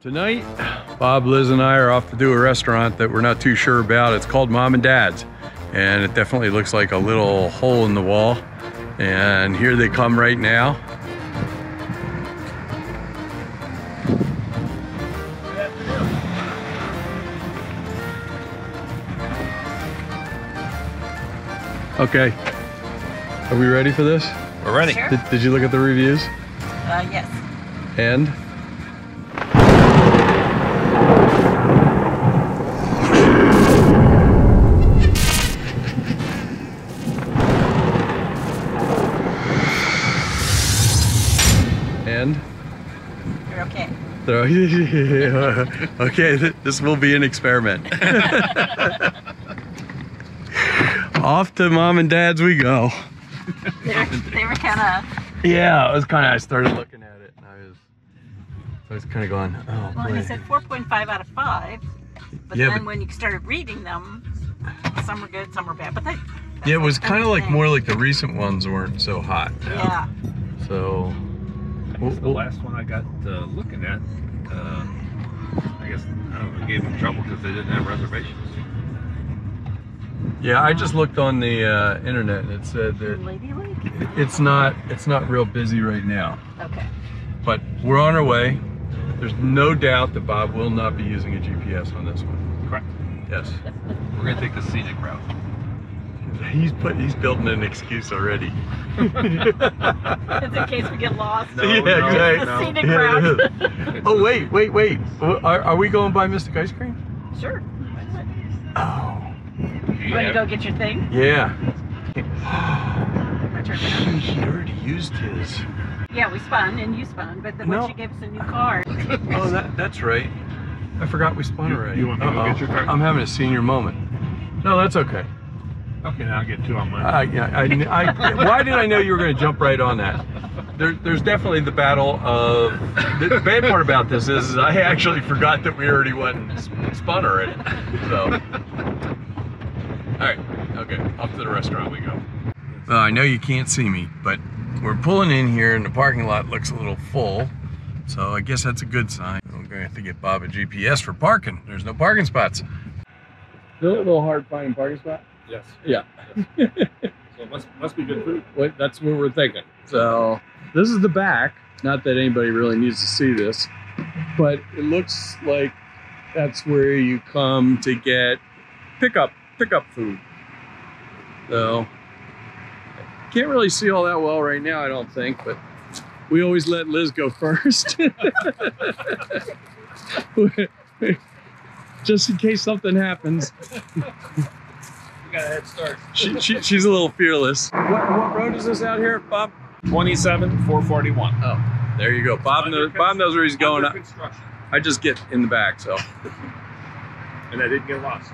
Tonight, Bob, Liz, and I are off to do a restaurant that we're not too sure about. It's called Mom and Dad's, and it definitely looks like a little hole in the wall. And here they come right now. Okay, are we ready for this? We're ready. Sure. Did you look at the reviews? Yes. And? You're okay. Okay, this will be an experiment. Off to Mom and Dad's we go. They were kind of... Yeah, I started looking at it and I was kind of going, oh, well, I said 4.5 out of 5, but yeah, then when you started reading them, some were good, some were bad, but yeah, it was kind of like more like the recent ones weren't so hot. Yeah. So... The last one I got looking at, I guess, I don't know, it gave them trouble because they didn't have reservations. Yeah, I just looked on the internet and it said that Lady Lake? It's not real busy right now. Okay. But we're on our way. There's no doubt that Bob will not be using a GPS on this one. Correct. Yes. We're gonna take the scenic route. He's building an excuse already. That's in case we get lost. No, yeah, exactly. No. Oh, wait. Are we going by Mystic Ice Cream? Sure. Oh. You want to go get your thing? Yeah. He already used his. Yeah, we spun and you spun, but once you gave us a new card. Oh, that's right. I forgot we spun already. You want me to go get your card? I'm having a senior moment. No, that's okay. Okay, now I'll get two on mine. Why did I know you were going to jump right on that? There's definitely the battle of... The bad part about this is I actually forgot that we already went and spun already. So... Alright, okay, up to the restaurant we go. Well, I know you can't see me, but we're pulling in here and the parking lot looks a little full. So I guess that's a good sign. We're going to have to get Bob a GPS for parking. There's no parking spots. Is it a little hard finding parking spots? Yes. Yeah. Yes. So it must be good food. Well, that's what we're thinking. So this is the back. Not that anybody really needs to see this, but it looks like that's where you come to get pickup food. So can't really see all that well right now, I don't think, but we always let Liz go first. Just in case something happens. Got a head start. She's a little fearless. What road is this out here, Bob? 27-441. Oh, there you go. Bob knows where he's going. I just get in the back, so. And I didn't get lost.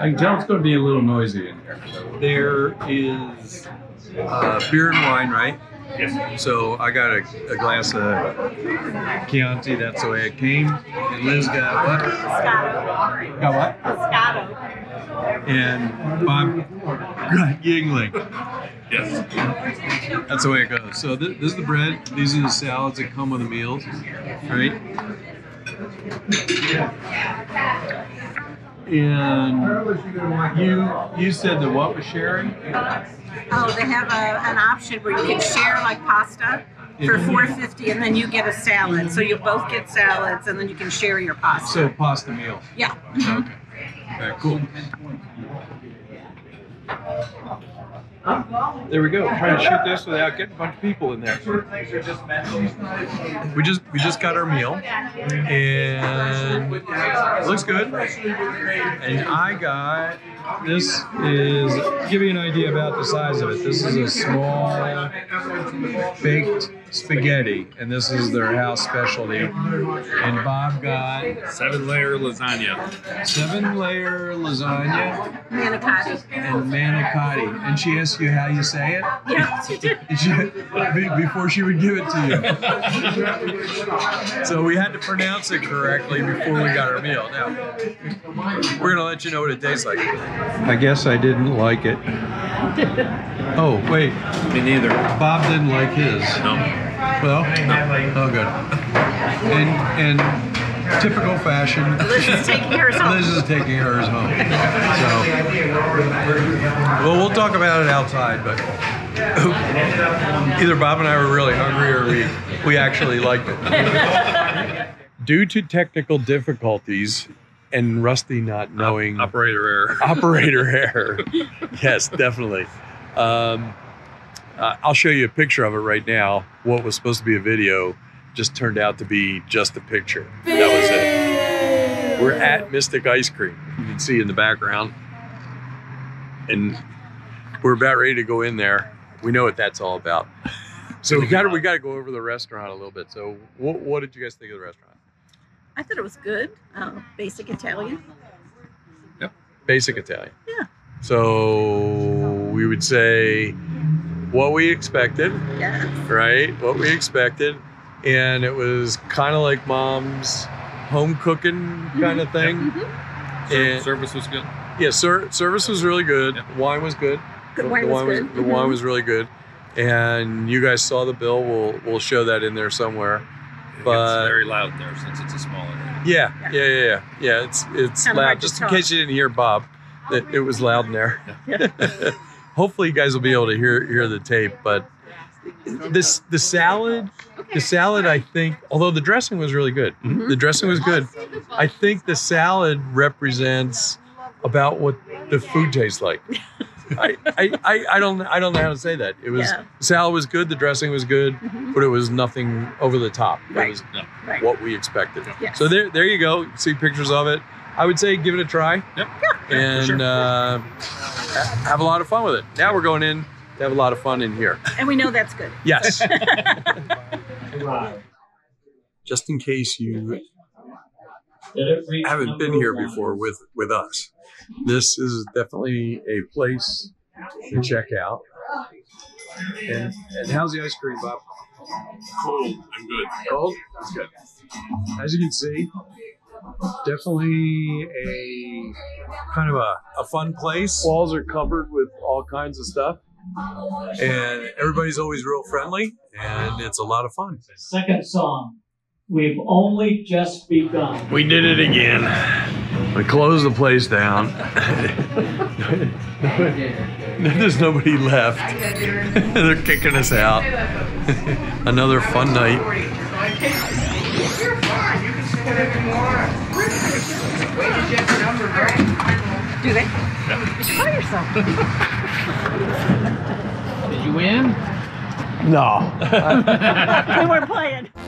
I can tell it's going to be a little noisy in here. There is beer and wine, right? Yes. So I got a glass of Chianti, that's the way it came. And Liz got what? Pescato. Got what? Pescato. And Bob got Yingling. Yes. That's the way it goes. So this is the bread. These are the salads that come with the meals, right? And you said that what was sharing? Oh, they have an option where you can share like pasta for $4.50, and then you get a salad. So you both get salads, and then you can share your pasta. So pasta meals. Yeah. Okay. All right, cool. There we go. We're trying to shoot this without getting a bunch of people in there. We just got our meal, and it looks good. And I got This is, to give you an idea about the size of it, this is a small baked spaghetti, and this is their house specialty. And Bob got 7-layer lasagna. 7-layer lasagna. Manicotti. And manicotti. And she asked you how you say it? Yeah, she did. Before she would give it to you. So we had to pronounce it correctly before we got our meal. Now, we're going to let you know what it tastes like. I guess I didn't like it. Oh, wait. Me neither. Bob didn't like his. No. Well, no. Oh, good. And typical fashion, Liz is taking hers home. Liz is taking hers home. So, well, we'll talk about it outside, but either Bob and I were really hungry or we actually liked it. Due to technical difficulties and Rusty not knowing... Operator error. Yes, definitely. I'll show you a picture of it right now. What was supposed to be a video just turned out to be just a picture. That was it. We're at Mystic Ice Cream. You can see in the background. And we're about ready to go in there. We know what that's all about. So we got to go over the restaurant a little bit. So what did you guys think of the restaurant? I thought it was good. Basic Italian. Yep. Basic Italian. Yeah. So we would say what we expected. Yes. Right? What we expected. And it was kind of like Mom's home cooking kind of thing. Mm-hmm. And service was good. Yeah, service was really good. Yep. Wine was good. The wine was good. The wine was really good. And you guys saw the bill. We'll show that in there somewhere. But it's very loud there since it's a small area. Yeah. It's loud. Just in case you didn't hear Bob, it was loud in there. Yeah. Hopefully you guys will be able to hear the tape, but the salad, I think, although the dressing was really good. Mm-hmm. The dressing was good. I think the salad represents about what the food tastes like. I don't know how to say that. It was the salad was good, the dressing was good, but it was nothing over the top. Right. It was what we expected. Yeah. So there you go. You see pictures of it. I would say give it a try. Yep. And have a lot of fun with it. Now we're going in. They have a lot of fun in here. And we know that's good. Yes. Just in case you haven't been here before with us, this is definitely a place to check out. And how's the ice cream, Bob? Cold and good. Cold? It's good. As you can see, definitely a kind of a fun place. Walls are covered with all kinds of stuff. And everybody's always real friendly, and it's a lot of fun. Second song, we've only just begun. We did it again. We closed the place down. There's nobody left. They're kicking us out. Another fun night. You're fine. You can say whatever you want. We just get the number right. Do they? You should buy yourself. Did you win? No. They weren't playing.